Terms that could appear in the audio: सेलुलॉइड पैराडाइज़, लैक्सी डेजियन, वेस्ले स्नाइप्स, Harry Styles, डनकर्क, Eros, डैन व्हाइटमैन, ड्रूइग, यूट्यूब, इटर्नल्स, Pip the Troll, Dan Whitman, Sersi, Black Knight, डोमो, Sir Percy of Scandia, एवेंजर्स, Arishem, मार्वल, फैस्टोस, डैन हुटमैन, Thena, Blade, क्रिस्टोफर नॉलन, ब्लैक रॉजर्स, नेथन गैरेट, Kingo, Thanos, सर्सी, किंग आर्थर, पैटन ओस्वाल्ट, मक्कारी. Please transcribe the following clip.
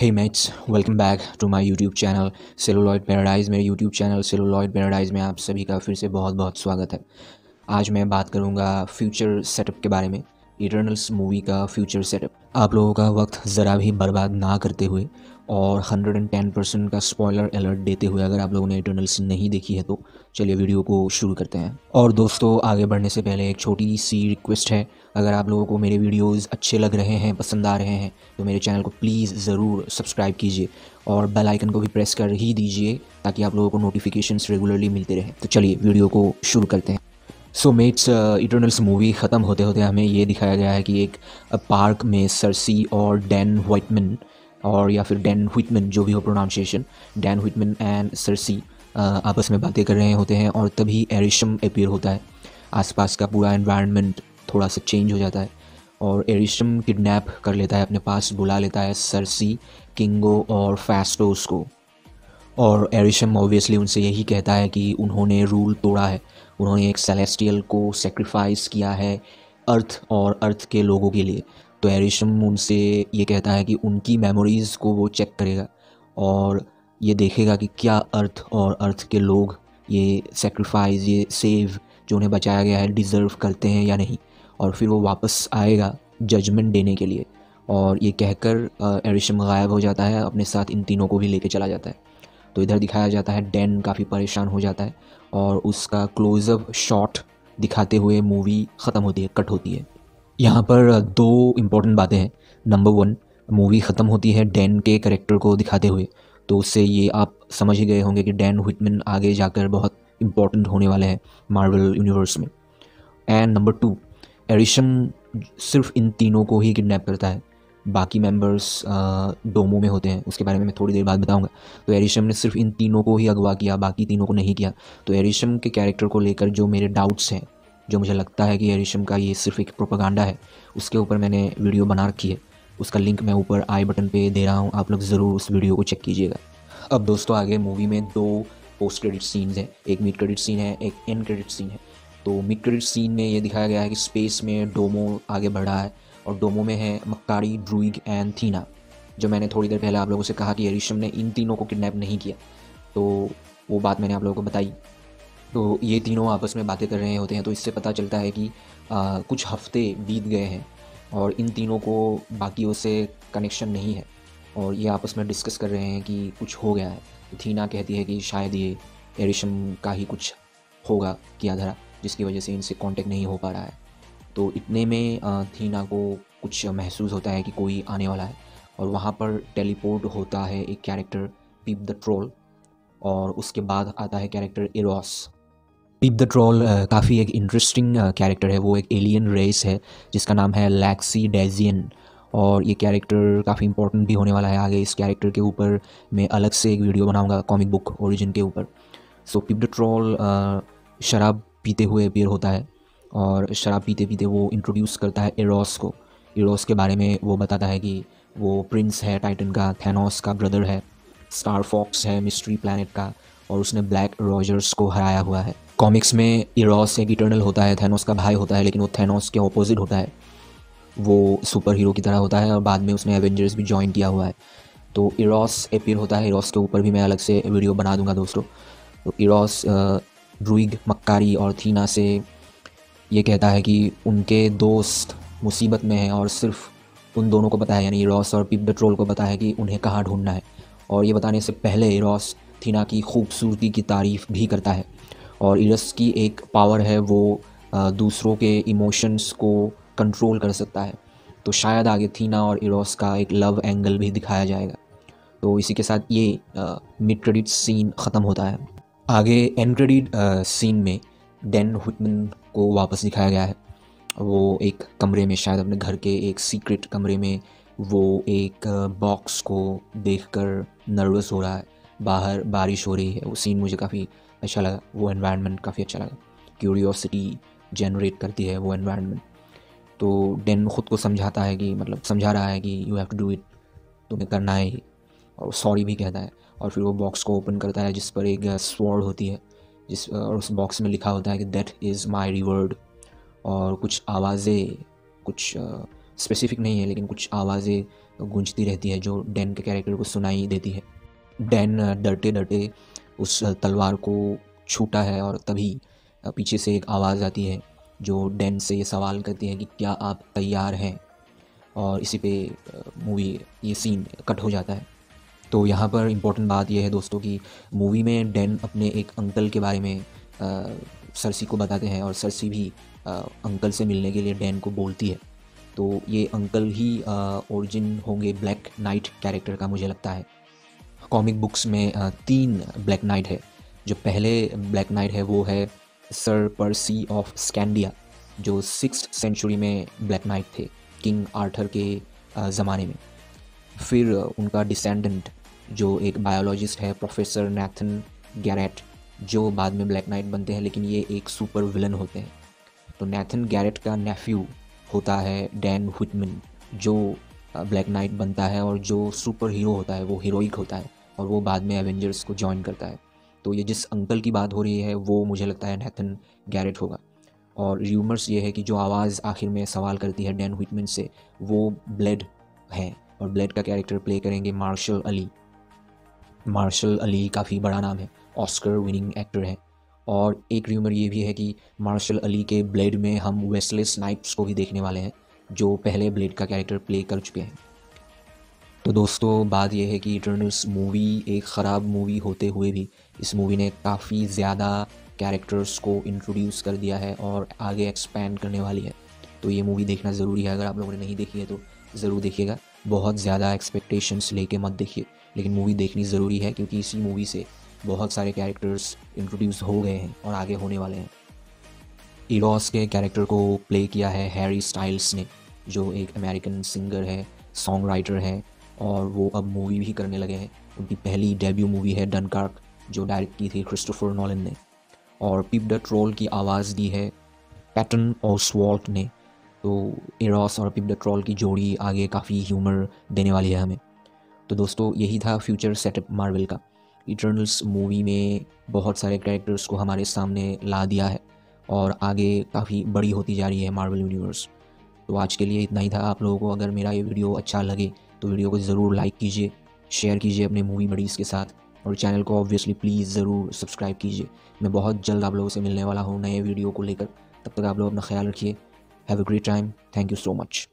Hey mates, welcome back to my यूट्यूब channel सेलुलॉइड पैराडाइज़। मेरे यूट्यूब channel सेलुलॉइड पैराडाइज़ में आप सभी का फिर से बहुत बहुत स्वागत है। आज मैं बात करूंगा फ्यूचर सेटअप के बारे में, इटर्नल्स मूवी का फ्यूचर सेटअप। आप लोगों का वक्त ज़रा भी बर्बाद ना करते हुए और 110% का स्पॉयलर अलर्ट देते हुए, अगर आप लोगों ने इटर्नल्स नहीं देखी है तो चलिए वीडियो को शुरू करते हैं। और दोस्तों, आगे बढ़ने से पहले एक छोटी सी रिक्वेस्ट है, अगर आप लोगों को मेरे वीडियोस अच्छे लग रहे हैं, पसंद आ रहे हैं, तो मेरे चैनल को प्लीज़ ज़रूर सब्सक्राइब कीजिए और बेल आइकन को भी प्रेस कर ही दीजिए ताकि आप लोगों को नोटिफिकेशंस रेगुलरली मिलते रहें। तो चलिए वीडियो को शुरू करते हैं। सो मेट्स, इटर्नल्स मूवी ख़त्म होते होते हमें ये दिखाया गया है कि एक पार्क में सर्सी और डैन व्हाइटमैन, और या फिर डैन व्हिटमैन, जो भी हो pronunciation, Dan Whitman and सर्सी आपस में बातें कर रहे होते हैं और तभी एरिशम अपीयर होता है। आसपास का पूरा एनवायरनमेंट थोड़ा सा चेंज हो जाता है और एरिशम किडनैप कर लेता है, अपने पास बुला लेता है सर्सी, किंगो और फैस्टोस को। और एरिशम ऑब्वियसली उनसे यही कहता है कि उन्होंने रूल तोड़ा है, उन्होंने एक सेलेस्टियल को सेक्रीफाइस किया है अर्थ और अर्थ के लोगों के लिए। तो एरिशम उनसे ये कहता है कि उनकी मेमोरीज़ को वो चेक करेगा और ये देखेगा कि क्या अर्थ और अर्थ के लोग ये सेक्रीफाइस, ये सेव जो उन्हें बचाया गया है, डिज़र्व करते हैं या नहीं। और फिर वो वापस आएगा जजमेंट देने के लिए। और ये कहकर एरिशम गायब हो जाता है, अपने साथ इन तीनों को भी लेके चला जाता है। तो इधर दिखाया जाता है डैन काफ़ी परेशान हो जाता है और उसका क्लोज़अप शॉट दिखाते हुए मूवी ख़त्म होती है, कट होती है। यहाँ पर दो इम्पॉर्टेंट बातें हैं। नंबर वन, मूवी ख़त्म होती है डैन के कैरेक्टर को दिखाते हुए, तो उससे ये आप समझ ही गए होंगे कि डैन व्हिटमैन आगे जाकर बहुत इम्पॉर्टेंट होने वाले हैं मार्वल यूनिवर्स में। एंड नंबर टू, एरिशम सिर्फ इन तीनों को ही किडनैप करता है, बाकी मेंबर्स डोमो में होते हैं, उसके बारे में मैं थोड़ी देर बाद बताऊंगा। तो एरिशम ने सिर्फ इन तीनों को ही अगवा किया, बाकी तीनों को नहीं किया। तो एरिशम के कैरेक्टर को लेकर जो मेरे डाउट्स हैं, जो मुझे लगता है कि एरिशम का ये सिर्फ एक प्रोपेगेंडा है, उसके ऊपर मैंने वीडियो बना रखी है, उसका लिंक मैं ऊपर आई बटन पे दे रहा हूँ, आप लोग ज़रूर उस वीडियो को चेक कीजिएगा। अब दोस्तों, आगे मूवी में दो पोस्ट क्रेडिट सीन्स हैं, एक मिड क्रेडिट सीन है, एक एंड क्रेडिट सीन है। तो मिड क्रेडिट सीन में ये दिखाया गया है कि स्पेस में डोमो आगे बढ़ रहा है और डोमो में है मक्कारी, ड्रूइग एंड थीना। जो मैंने थोड़ी देर पहले आप लोगों से कहा कि एरिशम ने इन तीनों को किडनैप नहीं किया, तो वो बात मैंने आप लोगों को बताई। तो ये तीनों आपस में बातें कर रहे होते हैं, तो इससे पता चलता है कि कुछ हफ्ते बीत गए हैं और इन तीनों को बाकियों से कनेक्शन नहीं है और ये आपस में डिस्कस कर रहे हैं कि कुछ हो गया है। तो थीना कहती है कि शायद ये एरिशम का ही कुछ होगा किया धरा, जिसकी वजह से इनसे कॉन्टेक्ट नहीं हो पा रहा है। तो इतने में थीना को कुछ महसूस होता है कि कोई आने वाला है और वहाँ पर टेलीपोर्ट होता है एक कैरेक्टर पिप द ट्रोल, और उसके बाद आता है character Eros. Pip the Troll काफ़ी एक इंटरेस्टिंग कैरेक्टर है, वो एक एलियन रेस है जिसका नाम है लैक्सी डेजियन, और ये कैरेक्टर काफ़ी इंपॉर्टेंट भी होने वाला है आगे। इस कैरेक्टर के ऊपर मैं अलग से एक वीडियो बनाऊँगा कॉमिक बुक ओरिजिन के ऊपर। सो पिप द ट्रोल शराब पीते हुए अपीयर होता है और शराब पीते पीते वो इंट्रोड्यूस करता है एरोस को। एरोस के बारे में वो बताता है कि वो प्रिंस है टाइटन का, थैनोस का ब्रदर है, स्टार फॉक्स है मिस्ट्री प्लैनेट का, और उसने ब्लैक रॉजर्स को हराया हुआ है। कॉमिक्स में एरोस एक इटर्नल होता है, थैनोस का भाई होता है, लेकिन वो थैनोस के ऑपोजिट होता है, वो सुपर हीरो की तरह होता है और बाद में उसने एवेंजर्स भी ज्वाइन किया हुआ है। तो एरोस अपीयर होता है, एरोस के ऊपर भी मैं अलग से वीडियो बना दूंगा दोस्तों। तो एरोस ड्रूइग, मक्कारी और थीना से ये कहता है कि उनके दोस्त मुसीबत में हैं और सिर्फ उन दोनों को पता है, यानी एरोस और पिप द ट्रोल को पता है कि उन्हें कहाँ ढूंढना है। और ये बताने से पहले एरोस थीना की खूबसूरती की तारीफ़ भी करता है। और एरोस की एक पावर है, वो दूसरों के इमोशंस को कंट्रोल कर सकता है। तो शायद आगे थीना और एरोस का एक लव एंगल भी दिखाया जाएगा। तो इसी के साथ ये मिड क्रेडिट सीन ख़त्म होता है। आगे एंड क्रेडिट सीन में डैन व्हिटमैन को वापस दिखाया गया है, वो एक कमरे में, शायद अपने घर के एक सीक्रेट कमरे में, वो एक बॉक्स को देखकर नर्वस हो रहा है। बाहर बारिश हो रही है, वो सीन मुझे काफ़ी अच्छा लगा, वो एनवायरनमेंट काफ़ी अच्छा लगा, क्यूरियोसिटी जनरेट करती है वो एनवायरनमेंट। तो डैन ख़ुद को समझाता है कि, मतलब समझा रहा है कि you have to do it, तुम्हें करना है, और सॉरी भी कहता है। और फिर वो बॉक्स को ओपन करता है जिस पर एक स्वॉर्ड होती है, जिस और उस बॉक्स में लिखा होता है कि दैट इज़ माय रिवॉर्ड, और कुछ आवाज़ें, कुछ स्पेसिफिक नहीं है, लेकिन कुछ आवाज़ें गूंजती रहती है जो डैन के कैरेक्टर को सुनाई देती है। डैन डरते डरते उस तलवार को छूटा है और तभी पीछे से एक आवाज़ आती है जो डैन से ये सवाल करती है कि क्या आप तैयार हैं, और इसी पे मूवी ये सीन कट हो जाता है। तो यहाँ पर इम्पोर्टेंट बात यह है दोस्तों कि मूवी में डैन अपने एक अंकल के बारे में सरसी को बताते हैं और सरसी भी अंकल से मिलने के लिए डैन को बोलती है। तो ये अंकल ही ओरिजिन होंगे ब्लैक नाइट कैरेक्टर का, मुझे लगता है। कॉमिक बुक्स में 3 ब्लैक नाइट है। जो पहले ब्लैक नाइट है वो है सर पर्सी ऑफ स्कैंडिया, जो 6th सेंचुरी में ब्लैक नाइट थे किंग आर्थर के ज़माने में। फिर उनका डिसेंडेंट जो एक बायोलॉजिस्ट है प्रोफेसर नेथन गैरेट, जो बाद में ब्लैक नाइट बनते हैं, लेकिन ये एक सुपर विलन होते हैं। तो नेथन गैरेट का नेफ्यू होता है डैन हुटमैन, जो ब्लैक नाइट बनता है और जो सुपर हीरो होता है वो हीरोइक होता है और वो बाद में एवेंजर्स को ज्वाइन करता है। तो ये जिस अंकल की बात हो रही है वो मुझे लगता है नेथन गैरेट होगा। और र्यूमर्स ये है कि जो आवाज़ आखिर में सवाल करती है डैन हुटमैन से वो ब्लेड है, और ब्लेड का कैरेक्टर प्ले करेंगे मार्शल अली। मार्शल अली काफ़ी बड़ा नाम है, ऑस्कर विनिंग एक्टर है। और एक र्यूमर ये भी है कि मार्शल अली के ब्लेड में हम वेस्ले स्नाइप्स को भी देखने वाले हैं, जो पहले ब्लेड का कैरेक्टर प्ले कर चुके हैं। तो दोस्तों बात यह है कि इटर्नल्स मूवी एक ख़राब मूवी होते हुए भी इस मूवी ने काफ़ी ज़्यादा कैरेक्टर्स को इंट्रोड्यूस कर दिया है और आगे एक्सपैंड करने वाली है। तो ये मूवी देखना ज़रूरी है, अगर आप लोगों ने नहीं देखी है तो ज़रूर देखिएगा। बहुत ज़्यादा एक्सपेक्टेशंस लेके मत देखिए, लेकिन मूवी देखनी ज़रूरी है क्योंकि इसी मूवी से बहुत सारे कैरेक्टर्स इंट्रोड्यूस हो गए हैं और आगे होने वाले हैं। इरोस के कैरेक्टर को प्ले किया है हैरी स्टाइल्स ने, जो एक अमेरिकन सिंगर है, सॉन्ग राइटर है, और वो अब मूवी भी करने लगे हैं। उनकी पहली डेब्यू मूवी है डनकर्क, जो डायरेक्ट की थी क्रिस्टोफर नॉलन ने। और पिप द ट्रोल की आवाज़ दी है पैटन ओस्वाल्ट ने। तो एरोस और पिप द ट्रोल की जोड़ी आगे काफ़ी ह्यूमर देने वाली है हमें। तो दोस्तों यही था फ्यूचर सेटअप मार्वल का। इटर्नल्स मूवी में बहुत सारे कैरेक्टर्स को हमारे सामने ला दिया है और आगे काफ़ी बड़ी होती जा रही है मार्वल यूनिवर्स। तो आज के लिए इतना ही था। आप लोगों को अगर मेरा ये वीडियो अच्छा लगे तो वीडियो को ज़रूर लाइक कीजिए, शेयर कीजिए अपने मूवी बडीज़ के साथ, और चैनल को ऑब्वियसली प्लीज़ ज़रूर सब्सक्राइब कीजिए। मैं बहुत जल्द आप लोगों से मिलने वाला हूँ नए वीडियो को लेकर। तब तक आप लोग अपना ख्याल रखिए। Have a great time. Thank you so much.